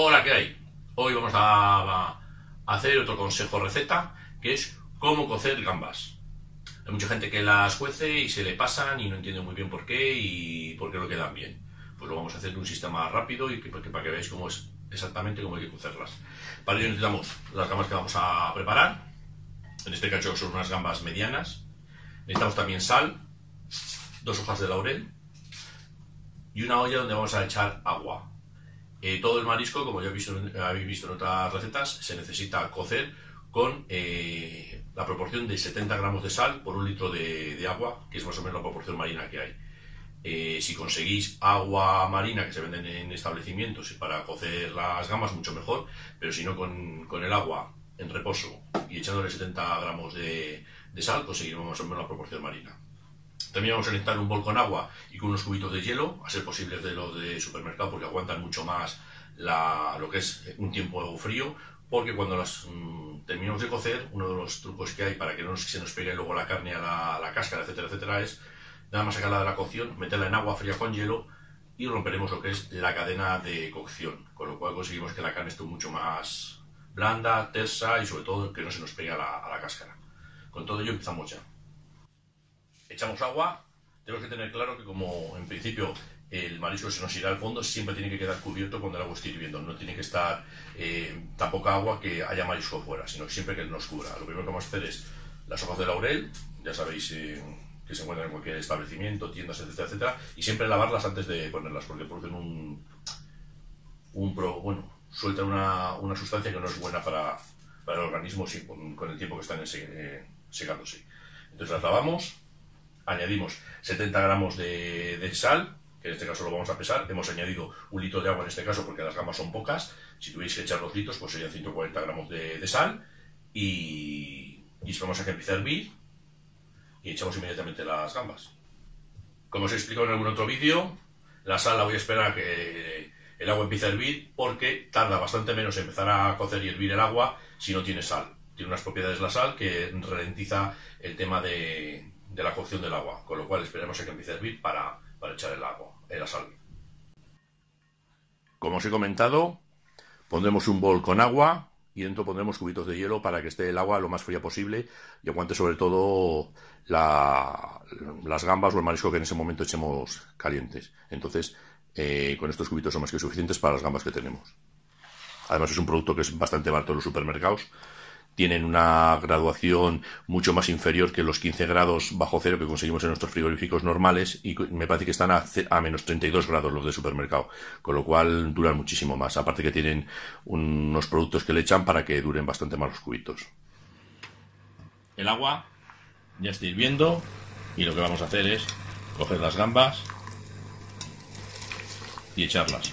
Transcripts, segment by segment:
Hola, ¿qué hay? Hoy vamos a hacer otro consejo receta, que es cómo cocer gambas. Hay mucha gente que las cuece y se le pasan y no entiende muy bien por qué y por qué no quedan bien. Pues lo vamos a hacer de un sistema rápido y para que veáis cómo es exactamente cómo hay que cocerlas. Para ello necesitamos las gambas que vamos a preparar. En este caso son unas gambas medianas. Necesitamos también sal, 2 hojas de laurel y una olla donde vamos a echar agua. Todo el marisco, como ya habéis visto en otras recetas, se necesita cocer con la proporción de 70 gramos de sal por 1 litro de agua, que es más o menos la proporción marina que hay. Si conseguís agua marina que se venden en establecimientos para cocer las gambas, mucho mejor, pero si no, con el agua en reposo y echándole 70 gramos de sal, conseguiremos más o menos la proporción marina. También vamos a necesitar un bol con agua y con unos cubitos de hielo, a ser posibles de los de supermercado, porque aguantan mucho más lo que es un tiempo frío, porque cuando las terminamos de cocer, uno de los trucos que hay para que no se nos pegue luego la carne a la cáscara, etcétera, etcétera, es nada más sacarla de la cocción, meterla en agua fría con hielo y romperemos lo que es la cadena de cocción, con lo cual conseguimos que la carne esté mucho más blanda, tersa y sobre todo que no se nos pegue a la cáscara. Con todo ello empezamos ya. Echamos agua. Tenemos que tener claro que, como en principio el marisco se nos irá al fondo, siempre tiene que quedar cubierto cuando el agua esté hirviendo. No tiene que estar tan poca agua que haya marisco fuera, sino que siempre que nos cubra. Lo primero que vamos a hacer es las hojas de laurel, ya sabéis que se encuentran en cualquier establecimiento, tiendas, etcétera, etcétera, y siempre lavarlas antes de ponerlas, porque producen sueltan una sustancia que no es buena para el organismo con el tiempo que están secándose. Entonces las lavamos. Añadimos 70 gramos de sal, que en este caso lo vamos a pesar. Hemos añadido 1 litro de agua en este caso porque las gambas son pocas. Si tuvierais que echar 2 litros, pues serían 140 gramos de sal. Y esperamos a que empiece a hervir y echamos inmediatamente las gambas. Como os he explicado en algún otro vídeo, la sal la voy a esperar a que el agua empiece a hervir, porque tarda bastante menos en empezar a cocer y hervir el agua si no tiene sal. Tiene unas propiedades la sal que ralentiza el tema de la cocción del agua, con lo cual esperemos a que empiece a hervir para echar el agua, la sal. Como os he comentado, pondremos un bol con agua y dentro pondremos cubitos de hielo para que esté el agua lo más fría posible y aguante sobre todo las gambas o el marisco que en ese momento echemos calientes. Entonces, con estos cubitos son más que suficientes para las gambas que tenemos. Además es un producto que es bastante barato en los supermercados. Tienen una graduación mucho más inferior que los 15 grados bajo cero que conseguimos en nuestros frigoríficos normales, y me parece que están a menos 32 grados los de supermercado, con lo cual duran muchísimo más. Aparte que tienen unos productos que le echan para que duren bastante más los cubitos. El agua ya está hirviendo y lo que vamos a hacer es coger las gambas y echarlas.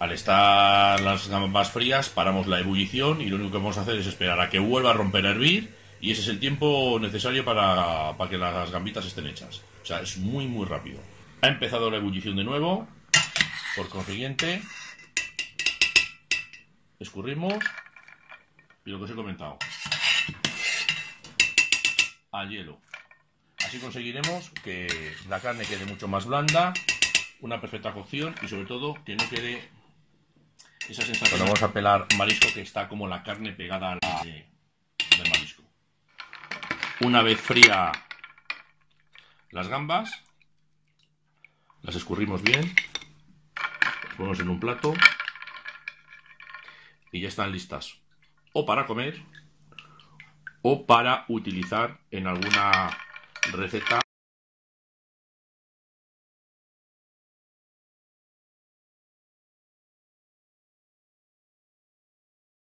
Al estar las gambas frías, paramos la ebullición y lo único que vamos a hacer es esperar a que vuelva a romper a hervir, y ese es el tiempo necesario para que las gambitas estén hechas. O sea, es muy muy rápido. Ha empezado la ebullición de nuevo, por consiguiente, escurrimos y lo que os he comentado, al hielo. Así conseguiremos que la carne quede mucho más blanda, una perfecta cocción y sobre todo que no quede esa sensación. Ahora vamos a pelar marisco, que está como la carne pegada del marisco. Una vez fría las gambas, las escurrimos bien, las ponemos en un plato y ya están listas, o para comer o para utilizar en alguna receta